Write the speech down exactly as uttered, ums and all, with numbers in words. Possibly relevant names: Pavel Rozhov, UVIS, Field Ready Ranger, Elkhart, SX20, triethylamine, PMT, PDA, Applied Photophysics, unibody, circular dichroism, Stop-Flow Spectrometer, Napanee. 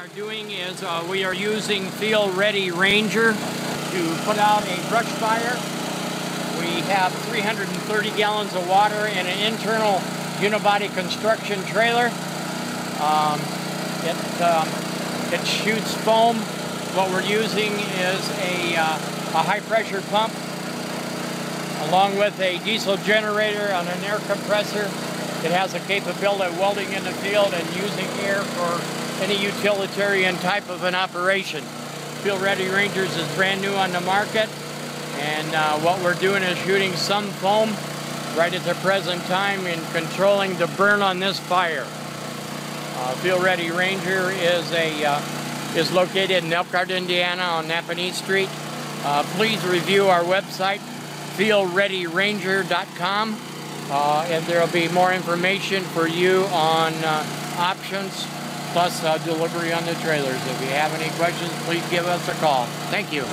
are doing is uh, we are using Field Ready Ranger to put out a brush fire. We have three hundred thirty gallons of water and an internal unibody construction trailer. Um, it, um, it shoots foam. What we're using is a, uh, a high pressure pump along with a diesel generator and an air compressor. It has a capability of welding in the field and using air for any utilitarian type of an operation. Field Ready Rangers is brand new on the market, and uh, what we're doing is shooting some foam right at the present time and controlling the burn on this fire. Uh, Field Ready Ranger is a uh, is located in Elkhart, Indiana on Napanee Street. Uh, please review our website, field ready ranger dot com. Uh, and there will be more information for you on uh, options, plus uh, delivery on the trailers. If you have any questions, please give us a call. Thank you.